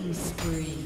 Killing spree.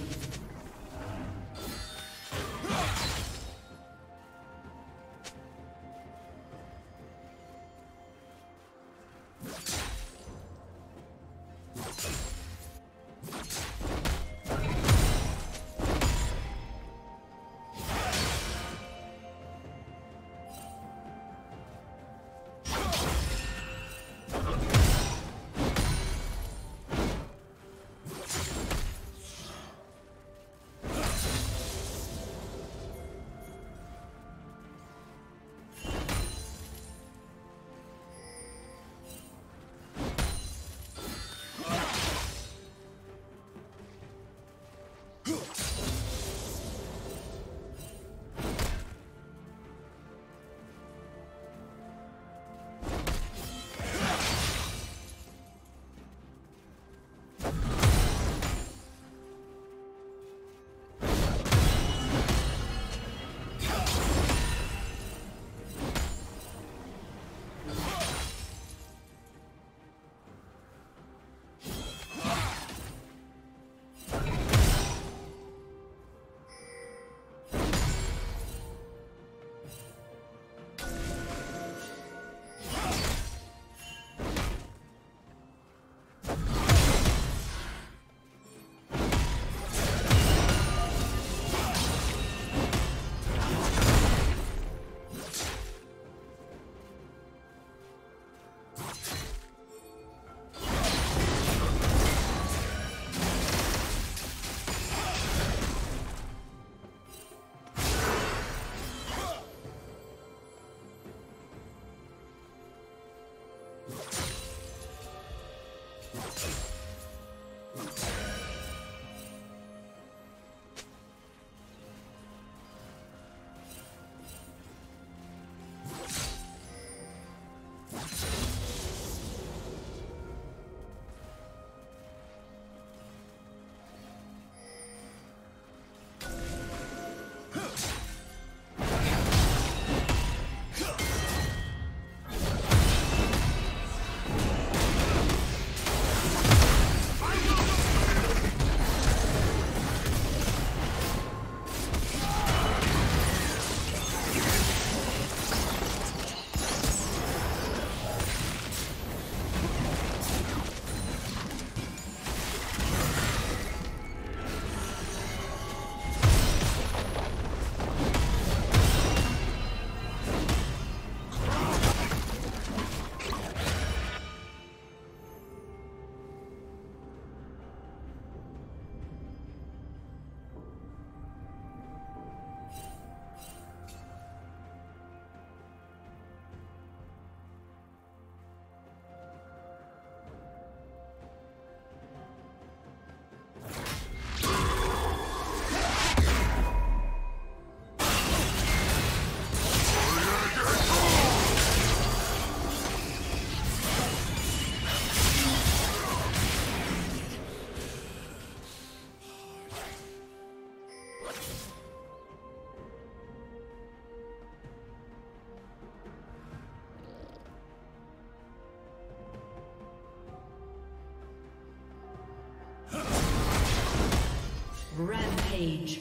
Rampage.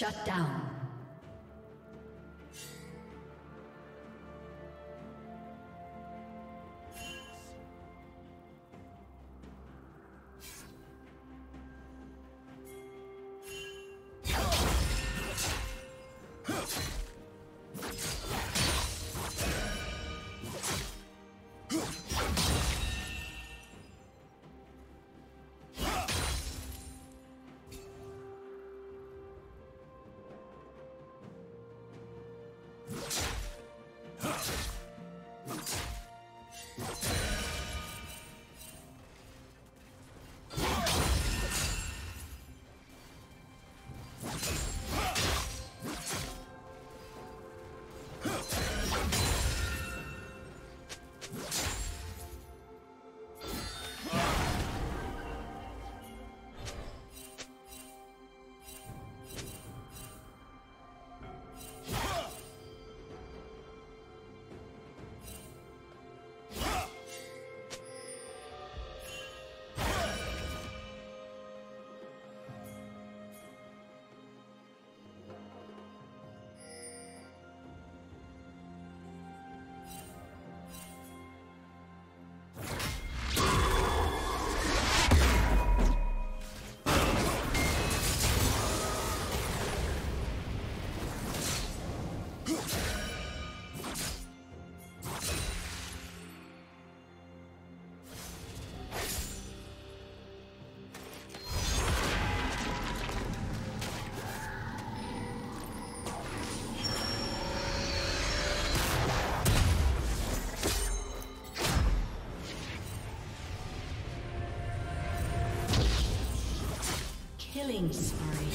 Shut down. Killing spree.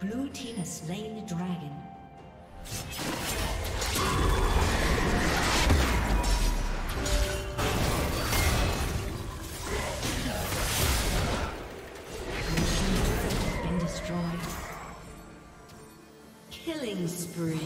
Blue team has slain the dragon. Machine turret has been destroyed. Killing spree.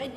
Red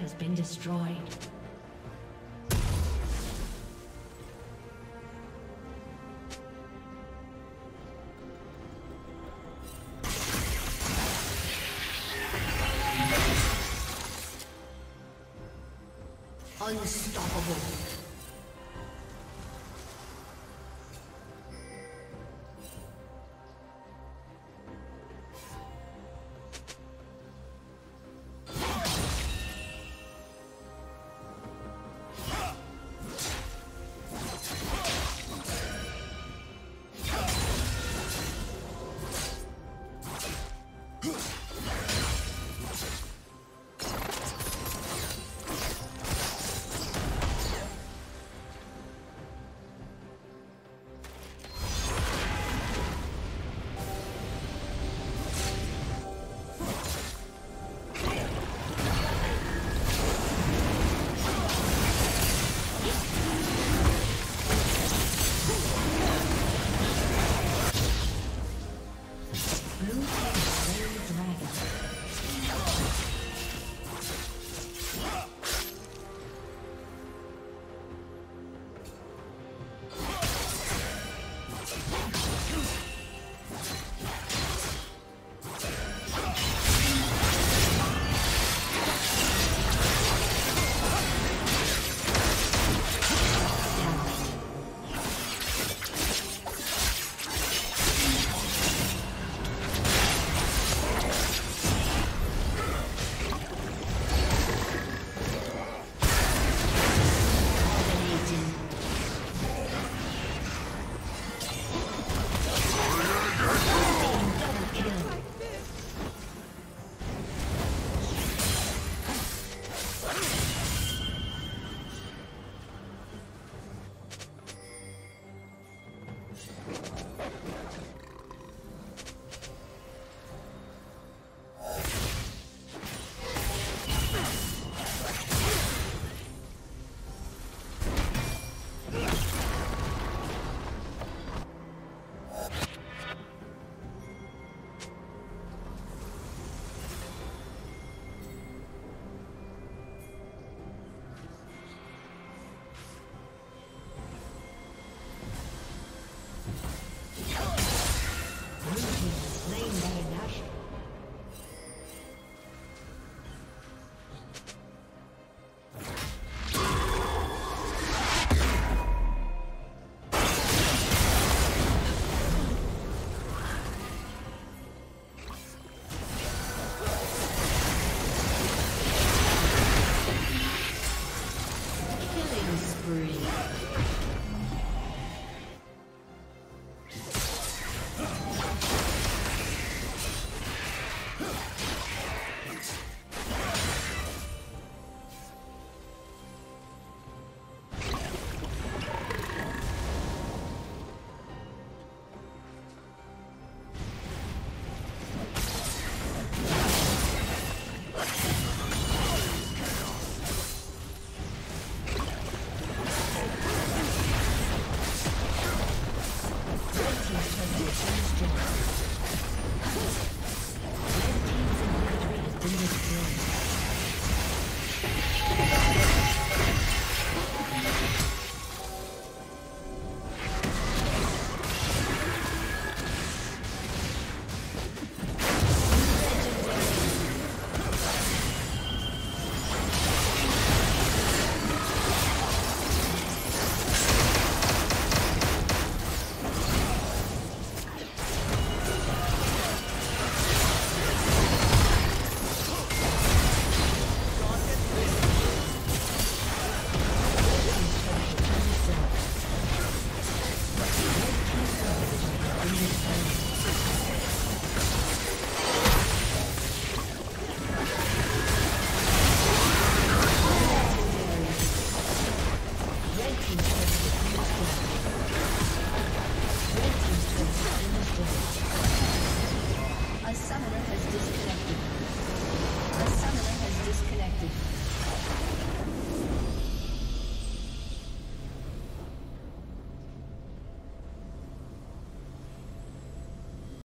Has been destroyed. Unstoppable.